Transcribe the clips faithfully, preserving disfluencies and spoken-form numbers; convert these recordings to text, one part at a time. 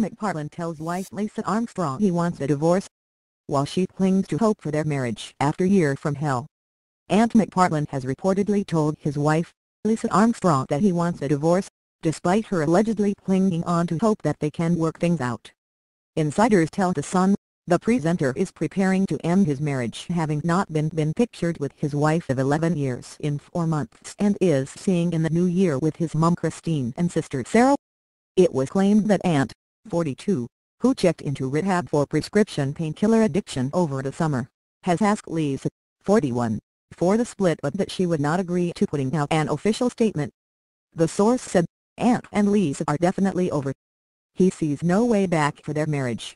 McPartlin tells wife Lisa Armstrong he wants a divorce, while she clings to hope for their marriage after a year from hell. Ant McPartlin has reportedly told his wife, Lisa Armstrong, that he wants a divorce, despite her allegedly clinging on to hope that they can work things out. Insiders tell The Sun, the presenter is preparing to end his marriage, having not been, been pictured with his wife of eleven years in four months and is seeing in the new year with his mum Christine and sister Sarah. It was claimed that Ant, forty-two, who checked into rehab for prescription painkiller addiction over the summer, has asked Lisa, forty-one, for the split but that she would not agree to putting out an official statement. The source said, Ant and Lisa are definitely over. He sees no way back for their marriage.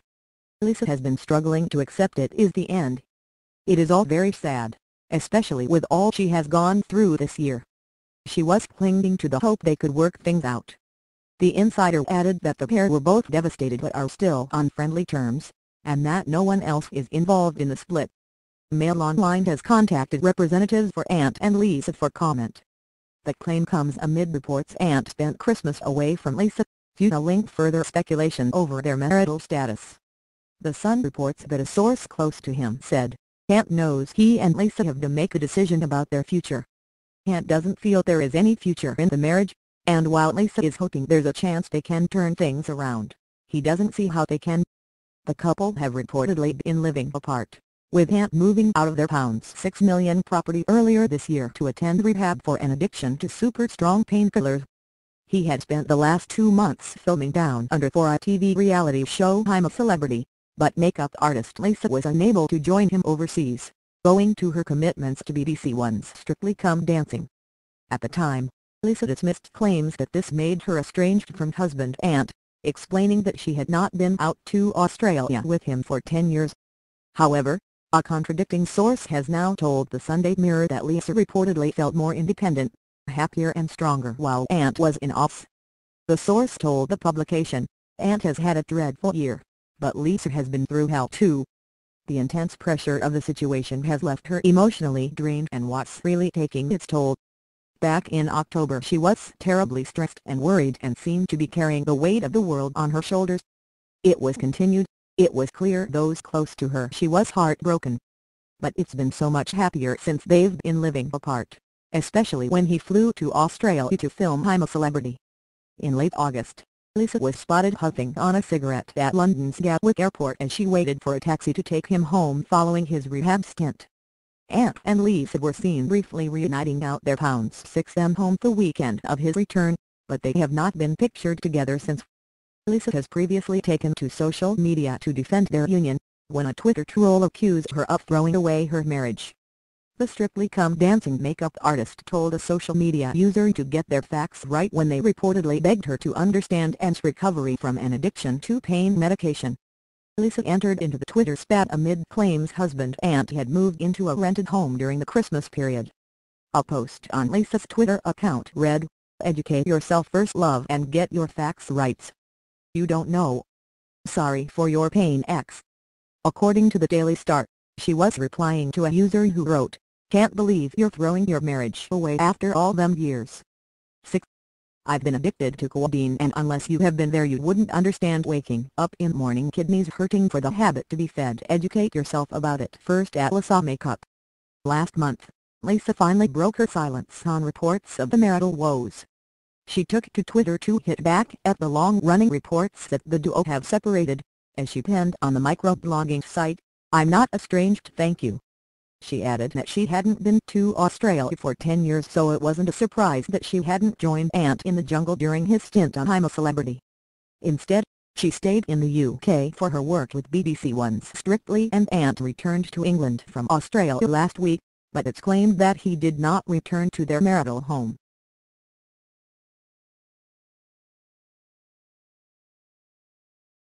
Lisa has been struggling to accept it is the end. It is all very sad, especially with all she has gone through this year. She was clinging to the hope they could work things out. The insider added that the pair were both devastated but are still on friendly terms, and that no one else is involved in the split. MailOnline has contacted representatives for Ant and Lisa for comment. The claim comes amid reports Ant spent Christmas away from Lisa, fueling further speculation over their marital status. The Sun reports that a source close to him said, Ant knows he and Lisa have to make a decision about their future. Ant doesn't feel there is any future in the marriage, and while Lisa is hoping there's a chance they can turn things around, he doesn't see how they can. The couple have reportedly been living apart, with Ant moving out of their six million pound property earlier this year to attend rehab for an addiction to super strong painkillers. He had spent the last two months filming Down Under for a T V reality show I'm a Celebrity, but makeup artist Lisa was unable to join him overseas, owing to her commitments to B B C One's Strictly Come Dancing. At the time, Lisa dismissed claims that this made her estranged from husband Ant, explaining that she had not been out to Australia with him for ten years. However, a contradicting source has now told the Sunday Mirror that Lisa reportedly felt more independent, happier and stronger while Ant was in office. The source told the publication, Ant has had a dreadful year, but Lisa has been through hell too. The intense pressure of the situation has left her emotionally drained, and what's really taking its toll. Back in October she was terribly stressed and worried and seemed to be carrying the weight of the world on her shoulders. It was continued, it was clear those close to her she was heartbroken. But it's been so much happier since they've been living apart, especially when he flew to Australia to film I'm a Celebrity. In late August, Lisa was spotted huffing on a cigarette at London's Gatwick Airport as she waited for a taxi to take him home following his rehab stint. Ant and Lisa were seen briefly reuniting out their six million pound home the weekend of his return, but they have not been pictured together since. Lisa has previously taken to social media to defend their union, when a Twitter troll accused her of throwing away her marriage. The Strictly Come Dancing makeup artist told a social media user to get their facts right when they reportedly begged her to understand Ant's recovery from an addiction to pain medication. Lisa entered into the Twitter spat amid claims husband Ant had moved into a rented home during the Christmas period. A post on Lisa's Twitter account read, "Educate yourself first, love, and get your facts right. You don't know. Sorry for your pain, ex." According to the Daily Star, she was replying to a user who wrote, "Can't believe you're throwing your marriage away after all them years. six I've been addicted to codeine, and unless you have been there you wouldn't understand. Waking up in morning kidneys hurting for the habit to be fed. Educate yourself about it first." At Lisa Makeup. Last month, Lisa finally broke her silence on reports of the marital woes. She took to Twitter to hit back at the long-running reports that the duo have separated, as she penned on the microblogging site, "I'm not estranged, thank you." She added that she hadn't been to Australia for ten years, so it wasn't a surprise that she hadn't joined Ant in the jungle during his stint on I'm a Celebrity. Instead, she stayed in the U K for her work with B B C One's Strictly, and Ant returned to England from Australia last week, but it's claimed that he did not return to their marital home.